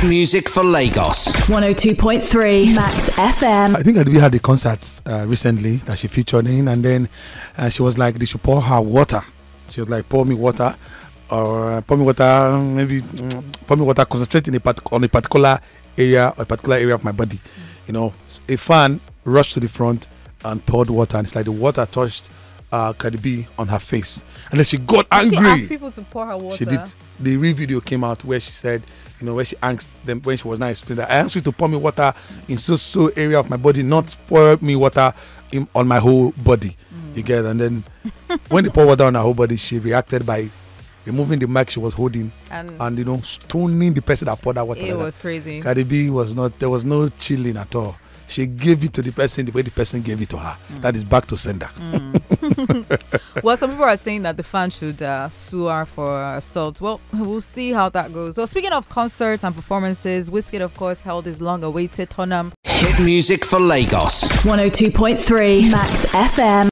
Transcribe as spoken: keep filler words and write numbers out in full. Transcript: Big music for Lagos. one oh two point three Max F M. I think we had a concert uh, recently that she featured in, and then uh, she was like, they should pour her water. She was like, pour me water, or uh, pour me water, maybe mm, pour me water, concentrate in a part on a particular area, a particular area of my body. You know, a fan rushed to the front and poured water, and it's like the water touched uh, Cardi B on her face, and then she got angry. She asked people to pour her water. She did. The real video came out where she said, you know, where she asked them, when she was not explaining that, I asked you to pour me water in so so area of my body, not pour me water in, on my whole body. Mm. You get? And then when they poured water on her whole body, she reacted by removing the mic she was holding and, and you know, stoning the person that poured that water. It like was that. Crazy. Cardi B was not, there was no chilling at all. She gave it to the person the way the person gave it to her. Mm. That is back to sender. Mm. Well, some people are saying that the fan should uh, sue her for assault. Well, we'll see how that goes. So, speaking of concerts and performances, Whiskey, of course, held his long-awaited Tonam. Hit music for Lagos. one oh two point three Max F M.